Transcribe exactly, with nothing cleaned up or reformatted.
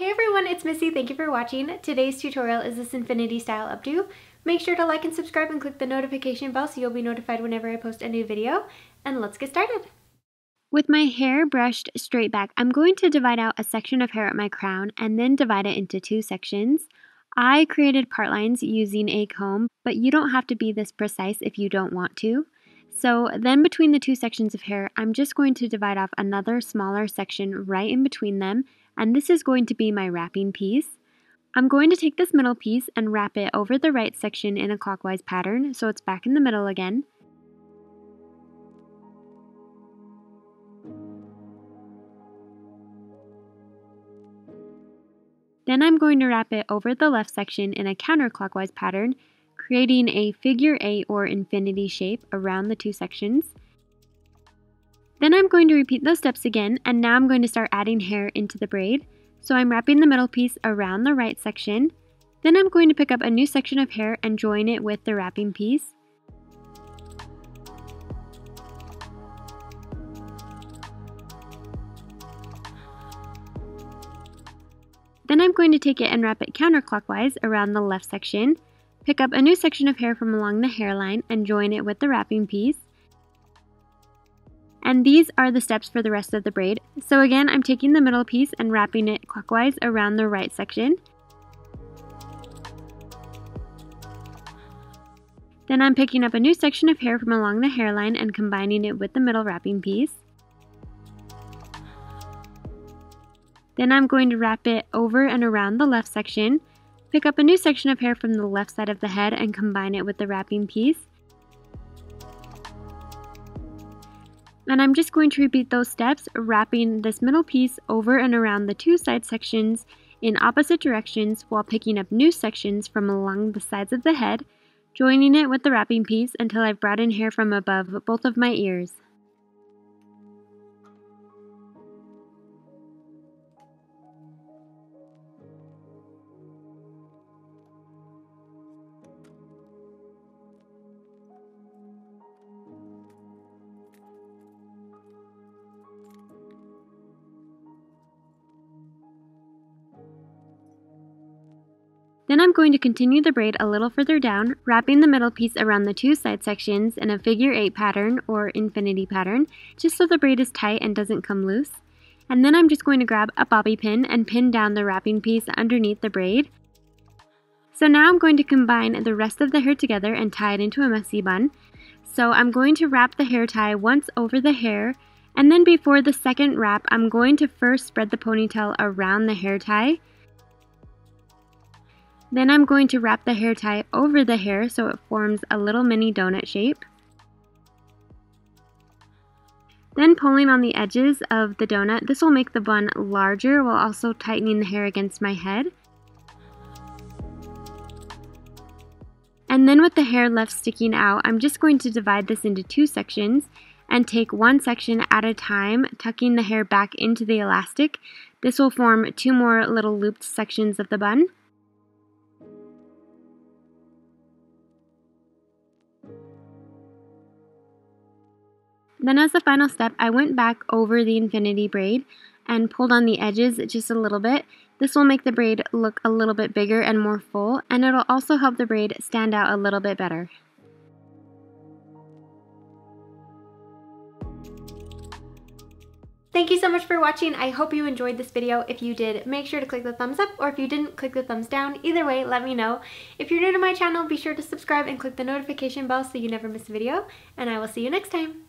Hey everyone, it's Missy. Thank you for watching. Today's tutorial is this infinity style updo. Make sure to like and subscribe and click the notification bell so you'll be notified whenever I post a new video. And let's get started. With my hair brushed straight back, I'm going to divide out a section of hair at my crown and then divide it into two sections. I created part lines using a comb, but you don't have to be this precise if you don't want to. So then between the two sections of hair, I'm just going to divide off another smaller section right in between them, and this is going to be my wrapping piece. I'm going to take this middle piece and wrap it over the right section in a clockwise pattern so it's back in the middle again. Then I'm going to wrap it over the left section in a counterclockwise pattern, creating a figure eight or infinity shape around the two sections. Then I'm going to repeat those steps again, and now I'm going to start adding hair into the braid. So I'm wrapping the middle piece around the right section. Then I'm going to pick up a new section of hair and join it with the wrapping piece. Then I'm going to take it and wrap it counterclockwise around the left section. Pick up a new section of hair from along the hairline and join it with the wrapping piece. And these are the steps for the rest of the braid. So again, I'm taking the middle piece and wrapping it clockwise around the right section. Then I'm picking up a new section of hair from along the hairline and combining it with the middle wrapping piece. Then I'm going to wrap it over and around the left section. Pick up a new section of hair from the left side of the head and combine it with the wrapping piece. And I'm just going to repeat those steps, wrapping this middle piece over and around the two side sections in opposite directions while picking up new sections from along the sides of the head, joining it with the wrapping piece until I've brought in hair from above both of my ears. Then I'm going to continue the braid a little further down, wrapping the middle piece around the two side sections in a figure eight pattern or infinity pattern, just so the braid is tight and doesn't come loose. And then I'm just going to grab a bobby pin and pin down the wrapping piece underneath the braid. So now I'm going to combine the rest of the hair together and tie it into a messy bun. So I'm going to wrap the hair tie once over the hair, and then before the second wrap, I'm going to first spread the ponytail around the hair tie. Then I'm going to wrap the hair tie over the hair so it forms a little mini donut shape. Then pulling on the edges of the donut, this will make the bun larger while also tightening the hair against my head. And then with the hair left sticking out, I'm just going to divide this into two sections and take one section at a time, tucking the hair back into the elastic. This will form two more little looped sections of the bun. Then as the final step, I went back over the infinity braid and pulled on the edges just a little bit. This will make the braid look a little bit bigger and more full, and it'll also help the braid stand out a little bit better. Thank you so much for watching. I hope you enjoyed this video. If you did, make sure to click the thumbs up, or if you didn't, click the thumbs down. Either way, let me know. If you're new to my channel, be sure to subscribe and click the notification bell so you never miss a video, and I will see you next time.